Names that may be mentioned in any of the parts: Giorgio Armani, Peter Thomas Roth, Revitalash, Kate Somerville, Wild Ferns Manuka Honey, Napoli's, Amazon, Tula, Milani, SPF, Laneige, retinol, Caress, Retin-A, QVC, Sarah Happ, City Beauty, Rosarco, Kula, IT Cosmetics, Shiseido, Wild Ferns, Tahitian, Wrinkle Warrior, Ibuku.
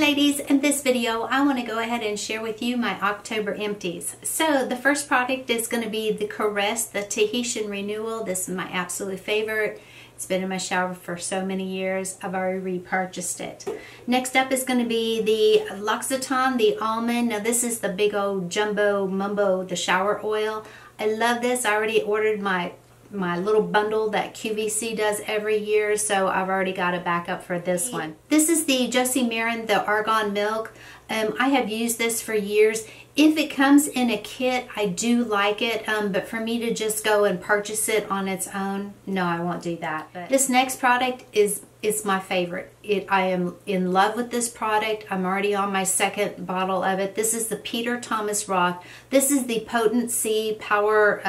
ladies, in this video I want to go ahead and share with you my October empties. So the first product is going to be the Caress, the Tahitian Renewal. This is my absolute favorite. It's been in my shower for so many years. I've already repurchased it. Next up is going to be the L'Occitane, the Almond. Now this is the big old jumbo mumbo, the shower oil. I love this. I already ordered my little bundle that QVC does every year, so I've already got a backup for this one. This is the Josie Maran, the Argan Milk. I have used this for years. If it comes in a kit, I do like it, but for me to just go and purchase it on its own, no, I won't do that. But this next product is my favorite. I am in love with this product. I'm already on my second bottle of it. This is the Peter Thomas Roth. This is the Potency Power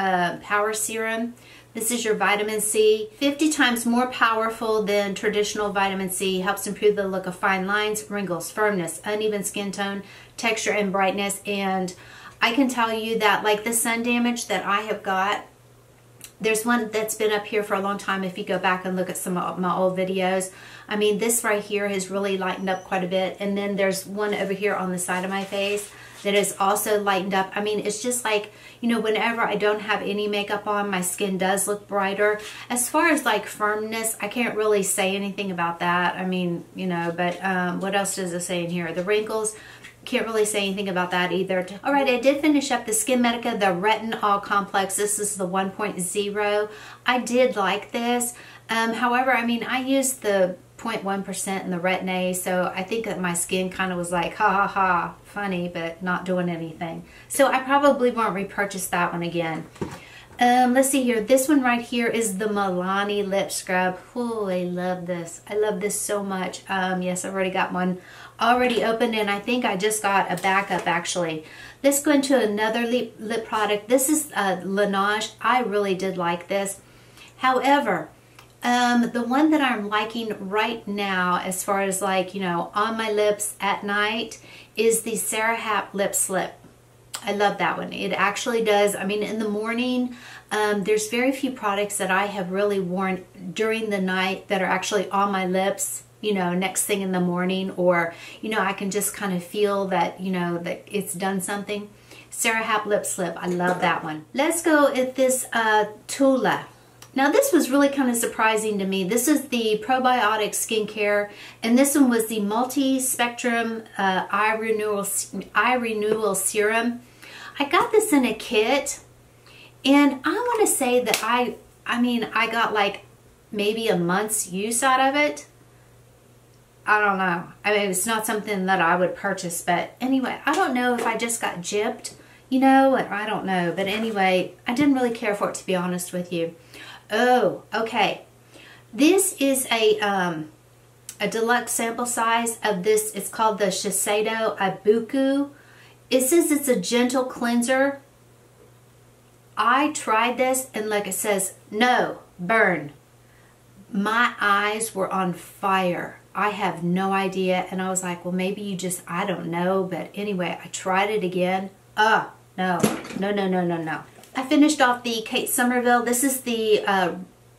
Serum. This is your vitamin C, 50 times more powerful than traditional vitamin C, helps improve the look of fine lines, wrinkles, firmness, uneven skin tone, texture and brightness. And I can tell you that, like the sun damage that I have got, there's one that's been up here for a long time. If you go back and look at some of my old videos, I mean, this right here has really lightened up quite a bit. And then there's one over here on the side of my face that is also lightened up. I mean, it's just like, you know, whenever I don't have any makeup on, my skin does look brighter. As far as like firmness, I can't really say anything about that. I mean, you know, but what else does it say in here? The wrinkles, can't really say anything about that either. All right, I did finish up the Skin Medica, the Retinol Complex. This is the 1.0. I did like this. However, I mean, I used the 0.1% in the Retin-A, so I think that my skin kind of was like, ha ha ha, funny, but not doing anything. So I probably won't repurchase that one again. Let's see here. This one right here is the Milani Lip Scrub. Oh, I love this. I love this so much. Yes, I've already got one already opened, and I think I just got a backup actually. Let's go into another lip product. This is Laneige. I really did like this. However, the one that I'm liking right now, as far as like, you know, on my lips at night, is the Sarah Happ Lip Slip. I love that one. It actually does. I mean, in the morning, there's very few products that I have really worn during the night that are actually on my lips, you know, next thing in the morning, or, you know, I can just kind of feel that, you know, that it's done something. Sarah Happ Lip Slip. I love that one. Let's go at this Tula. Now this was really kind of surprising to me. This is the probiotic skincare, and this one was the multi-spectrum eye renewal serum. I got this in a kit, and I want to say that I got like maybe a month's use out of it. I don't know. I mean, it's not something that I would purchase, but anyway, I don't know if I just got gypped, you know, and I don't know. But anyway, I didn't really care for it, to be honest with you. Oh, okay. This is a deluxe sample size of this. It's called the Shiseido Ibuku. It says it's a gentle cleanser. I tried this, and like it says, no, burn. My eyes were on fire. I have no idea. And I was like, well, maybe you just, I don't know. But anyway, I tried it again. No, no, no, no, no, no. I finished off the Kate Somerville. This is the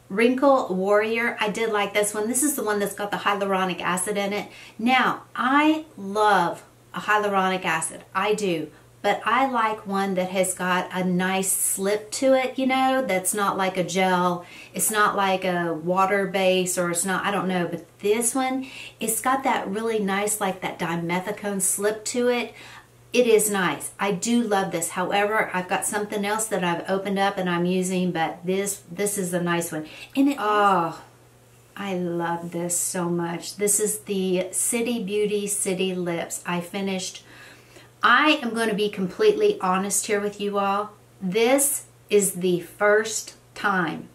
Wrinkle Warrior. I did like this one. This is the one that's got the hyaluronic acid in it. Now, I love a hyaluronic acid. I do. But I like one that has got a nice slip to it, you know, that's not like a gel. It's not like a water base, or it's not, I don't know. But this one, it's got that really nice, like that dimethicone slip to it. It is nice. I do love this. However, I've got something else that I've opened up and I'm using, but this is a nice one. And it, oh, I love this so much. This is the City Beauty City Lips. I finished. I am going to be completely honest here with you all. This is the first time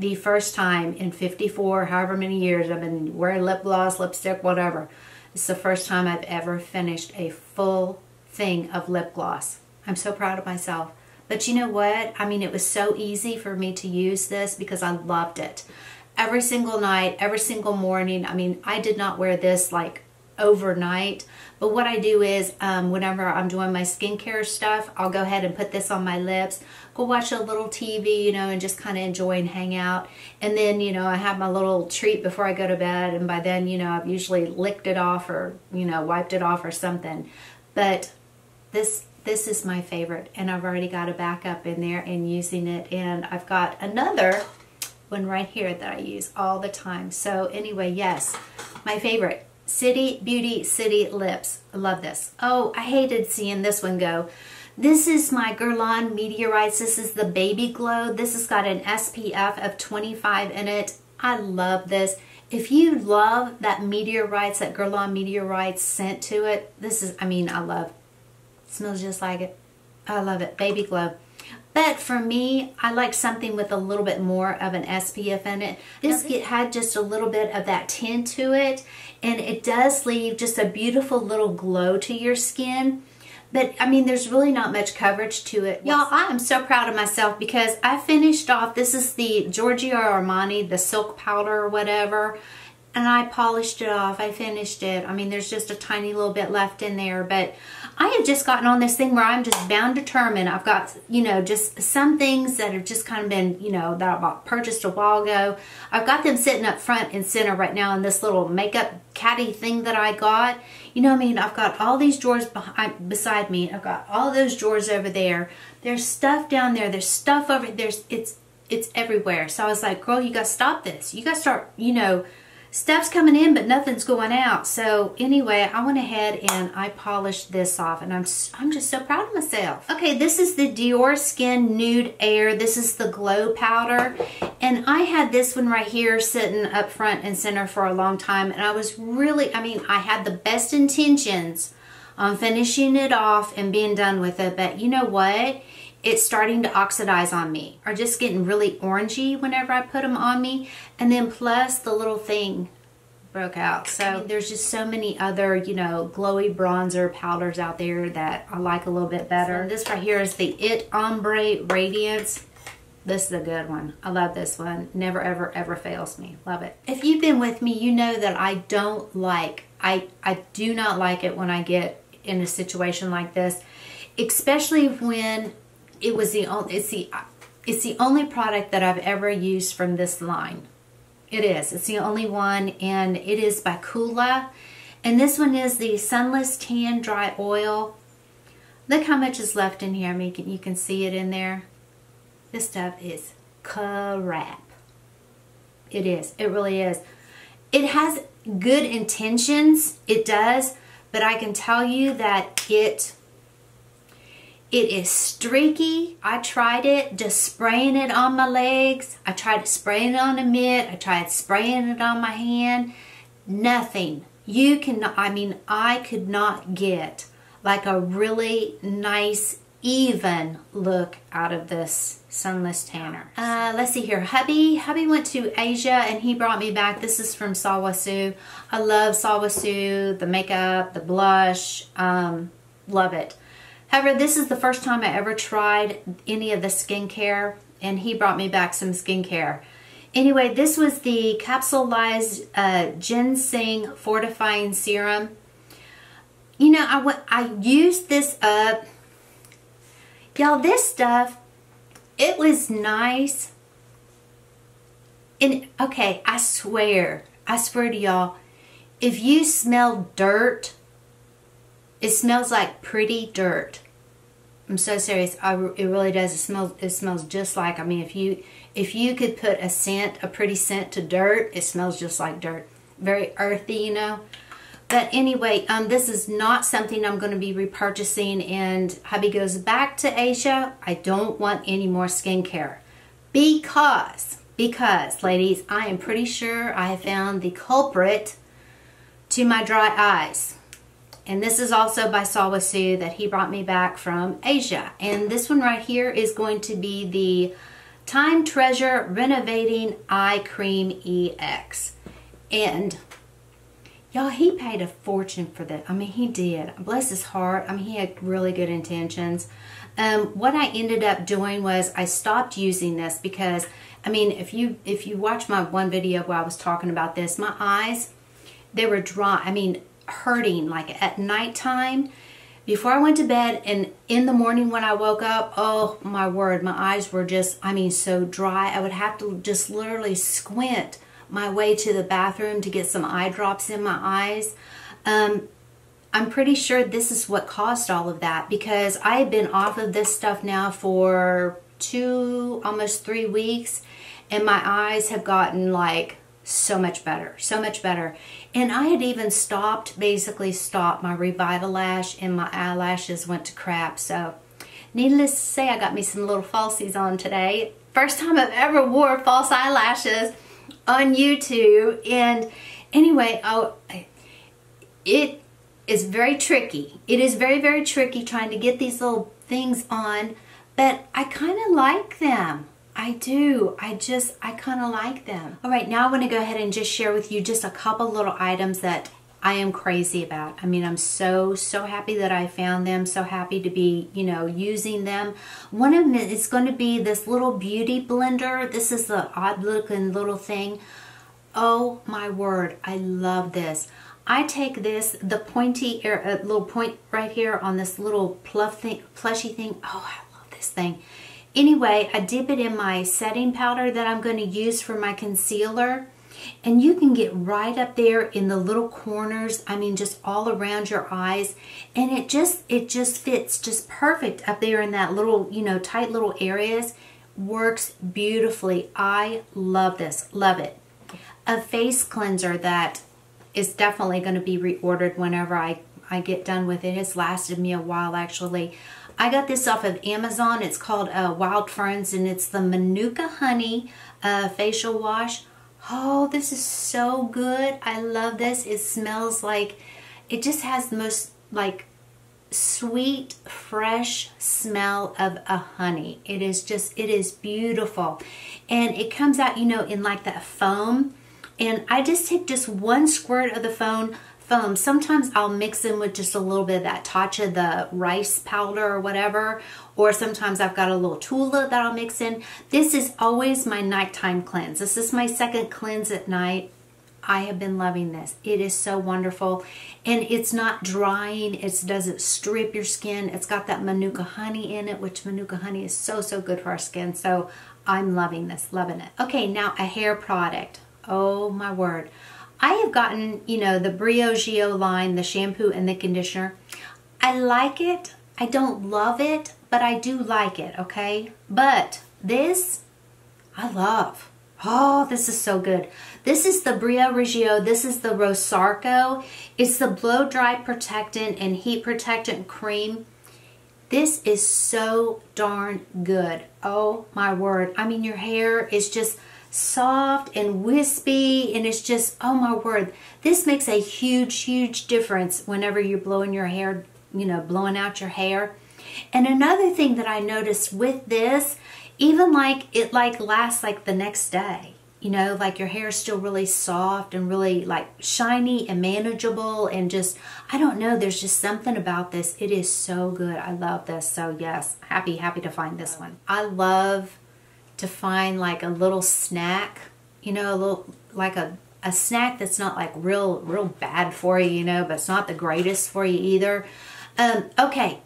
in 54, however many years I've been wearing lip gloss, lipstick, whatever. It's the first time I've ever finished a full thing of lip gloss. I'm so proud of myself. But you know what? I mean, it was so easy for me to use this because I loved it. Every single night, every single morning. I mean, I did not wear this like overnight. But what I do is whenever I'm doing my skincare stuff, I'll go ahead and put this on my lips, go watch a little TV, you know, and just kind of enjoy and hang out. And then, you know, I have my little treat before I go to bed. And by then, you know, I've usually licked it off or, you know, wiped it off or something. But this is my favorite, and I've already got a backup in there and using it. And I've got another one right here that I use all the time. So anyway, yes, my favorite. City Beauty City Lips. I love this. Oh, I hated seeing this one go. This is my Guerlain Meteorites. This is the Baby Glow. This has got an SPF of 25 in it. I love this. If you love that Meteorites, that Guerlain Meteorites scent to it, this is, I mean, I love it. It smells just like it. I love it. Baby Glow. But for me, I like something with a little bit more of an SPF in it. This had just a little bit of that tint to it, and it does leave just a beautiful little glow to your skin. But I mean, there's really not much coverage to it. Y'all, I am so proud of myself because I finished off, this is the Giorgio Armani, the silk powder or whatever, and I polished it off. I finished it. I mean, there's just a tiny little bit left in there, but I have just gotten on this thing where I'm just bound determined. I've got, you know, just some things that have just kind of been, you know, that I purchased a while ago. I've got them sitting up front and center right now in this little makeup caddy thing that I got. You know what I mean? I've got all these drawers beside me. I've got all those drawers over there. There's stuff down there. There's stuff over there. It's everywhere. So I was like, girl, you got to stop this. You got to start, you know, stuff's coming in, but nothing's going out. So anyway, I went ahead and I polished this off, and I'm just so proud of myself. Okay, this is the Dior Skin Nude Air. This is the Glow Powder, and I had this one right here sitting up front and center for a long time, and I was really, I mean, I had the best intentions on finishing it off and being done with it, but you know what? It's starting to oxidize on me, or just getting really orangey whenever I put them on me. And then plus the little thing broke out. So I mean, there's just so many other, you know, glowy bronzer powders out there that I like a little bit better. So this right here is the It Ombre Radiance. This is a good one. I love this one. Never, ever, ever fails me. Love it. If you've been with me, you know that I don't like, I do not like it when I get in a situation like this, especially when it was the only, it's the only product that I've ever used from this line. It is. It's the only one, and it is by Kula. And this one is the Sunless Tan Dry Oil. Look how much is left in here. I mean, you can see it in there. This stuff is crap. It is. It really is. It has good intentions. It does. But I can tell you that it is streaky. I tried it, just spraying it on my legs. I tried spraying it on a mitt. I tried spraying it on my hand. Nothing. You cannot, I mean, I could not get like a really nice, even look out of this Sunless Tanner. Let's see here. Hubby went to Asia, and he brought me back. This is from Sulwhasoo. I love Sulwhasoo, the makeup, the blush, love it. However, this is the first time I ever tried any of the skincare, and he brought me back some skincare. Anyway, this was the Capsulized Ginseng Fortifying Serum. You know, I used this up. Y'all, this stuff, it was nice. And, okay, I swear to y'all, if you smell dirt, it smells like pretty dirt. I'm so serious. It really does. It smells just like, I mean, if you could put a scent, a pretty scent to dirt, it smells just like dirt. Very earthy, you know. But anyway, this is not something I'm going to be repurchasing, and hubby goes back to Asia. I don't want any more skincare because ladies, I am pretty sure I found the culprit to my dry eyes. And this is also by Sulwhasoo that he brought me back from Asia. And this one right here is going to be the Time Treasure Renovating Eye Cream EX. And y'all, he paid a fortune for that. I mean, he did. Bless his heart. I mean, he had really good intentions. What I ended up doing was I stopped using this because, I mean, if you watch my one video where I was talking about this, my eyes, they were dry. I mean, hurting, like at nighttime, before I went to bed and in the morning when I woke up, oh my word, my eyes were just, I mean, so dry. I would have to just literally squint my way to the bathroom to get some eye drops in my eyes. I'm pretty sure this is what caused all of that, because I had been off of this stuff now for almost three weeks, and my eyes have gotten like so much better, so much better. And I had even basically stopped my Revitalash, and my eyelashes went to crap. So needless to say, I got me some little falsies on today. First time I've ever wore false eyelashes on YouTube. And anyway, it is very tricky. It is very, very tricky trying to get these little things on, but I kind of like them. I do. I kind of like them. All right, now I want to go ahead and just share with you just a couple little items that I am crazy about. I mean, I'm so, so happy that I found them, so happy to be, you know, using them. One of them is going to be this little beauty blender. This is the odd looking little thing. Oh my word, I love this. I take this, the pointy little point right here on this little plushy thing. Oh, I love this thing. Anyway, I dip it in my setting powder that I'm going to use for my concealer. And you can get right up there in the little corners, I mean, just all around your eyes. And it just fits just perfect up there in that little, you know, tight little areas. Works beautifully. I love this. Love it. A face cleanser that is definitely going to be reordered whenever I get done with it. It's lasted me a while, actually. I got this off of Amazon. It's called Wild Ferns, and it's the Manuka Honey Facial Wash. Oh, this is so good. I love this. It smells like, it just has the most like sweet, fresh smell of a honey. It is just, it is beautiful. And it comes out, you know, in like that foam. And I just take just one squirt of the foam. Sometimes I'll mix in with just a little bit of that Tatcha, the rice powder or whatever, or sometimes I've got a little Tula that I'll mix in. This is always my nighttime cleanse. This is my second cleanse at night. I have been loving this. It is so wonderful, and it's not drying. It doesn't strip your skin. It's got that Manuka honey in it, which Manuka honey is so, so good for our skin. So I'm loving this, loving it. Okay, now a hair product. Oh my word. I have gotten, you know, the Briogeo line, the shampoo and the conditioner. I like it. I don't love it, but I do like it, okay? But this, I love. Oh, this is so good. This is the Briogeo. This is the Rosarco. It's the blow-dry protectant and heat protectant cream. This is so darn good. Oh, my word. I mean, your hair is just soft and wispy, and it's just, oh my word, this makes a huge difference whenever you're blowing your hair, you know, blowing out your hair. And another thing that I noticed with this, even like it like lasts like the next day, you know, like your hair is still really soft and really like shiny and manageable, and just, I don't know, there's just something about this. It is so good. I love this. So yes, happy to find this one. I love to find like a little snack, you know, a little like a snack that's not like real bad for you, you know, but it's not the greatest for you either. Okay,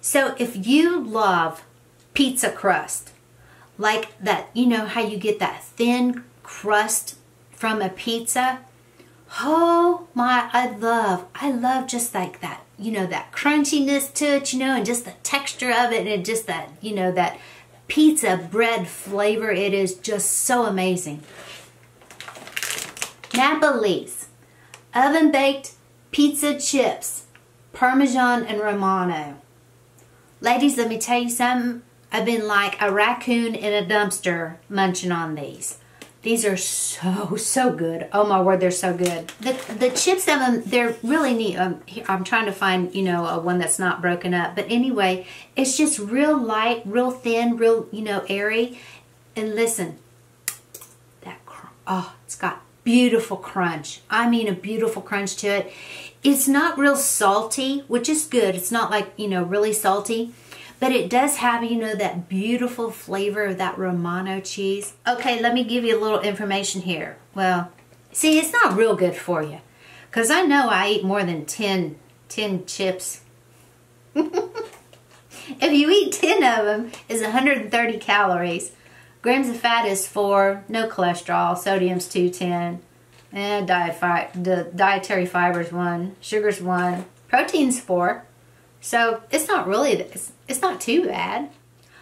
so if you love pizza crust, like that, you know how you get that thin crust from a pizza? Oh my, I love just like that, you know, that crunchiness to it, you know, and just the texture of it, and just that, you know, that pizza bread flavor. It is just so amazing. Napoli's oven baked pizza chips, Parmesan and Romano. Ladies, let me tell you something. I've been like a raccoon in a dumpster munching on these. These are so, so good. Oh my word, they're so good. The chips of them, they're really neat. I'm trying to find, you know, one that's not broken up. But anyway, it's just real light, real thin, real, you know, airy. And listen, that crunch. Oh, it's got beautiful crunch. I mean, a beautiful crunch to it. It's not real salty, which is good. It's not like, you know, really salty. But it does have, you know, that beautiful flavor of that Romano cheese. Okay, let me give you a little information here. Well, see, it's not real good for you. Because I know I eat more than 10 chips. If you eat 10 of them, it's 130 calories. Grams of fat is 4, no cholesterol, sodium's 210, and dietary fiber's 1, sugar's 1, protein's 4. So it's not really, it's not too bad.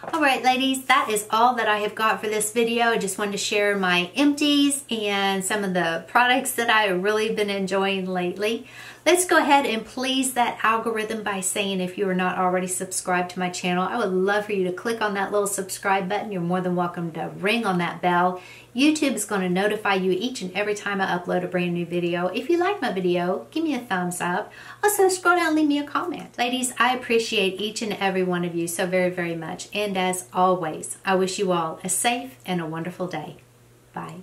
Alright ladies, that is all that I have got for this video. I just wanted to share my empties and some of the products that I have really been enjoying lately. Let's go ahead and please that algorithm by saying, if you are not already subscribed to my channel, I would love for you to click on that little subscribe button. You're more than welcome to ring on that bell. YouTube is going to notify you each and every time I upload a brand new video. If you like my video, give me a thumbs up. Also, scroll down and leave me a comment. Ladies, I appreciate each and every one of you so very, very much. And as always, I wish you all a safe and a wonderful day. Bye.